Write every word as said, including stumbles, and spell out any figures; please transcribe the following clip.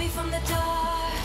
me from the dark.